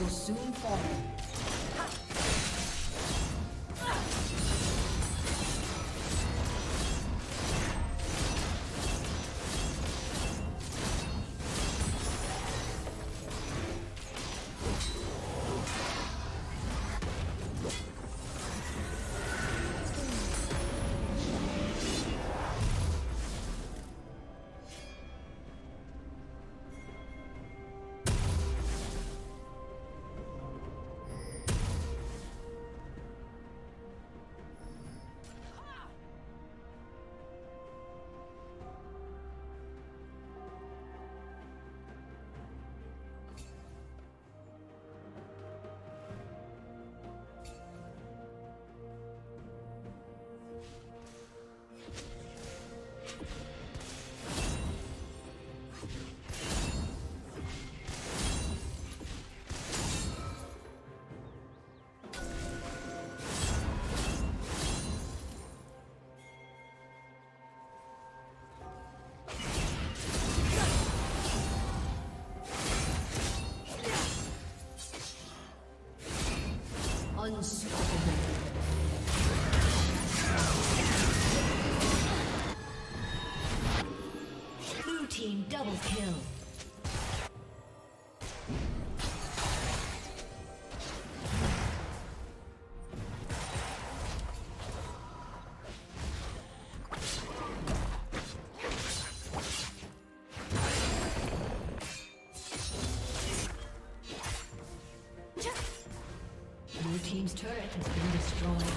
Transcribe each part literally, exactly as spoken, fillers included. will soon fall. Blue team double kill. Team's turret has been destroyed.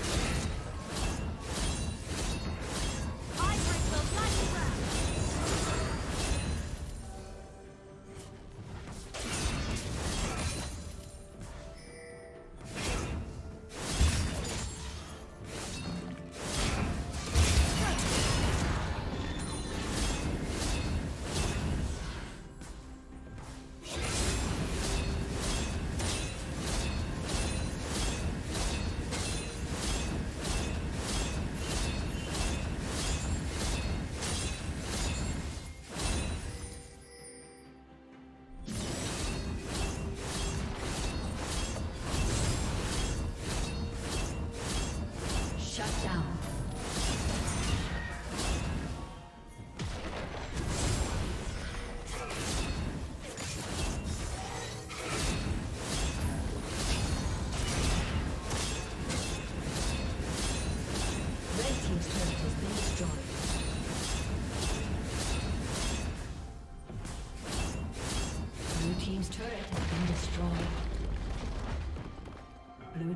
Blue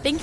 Thank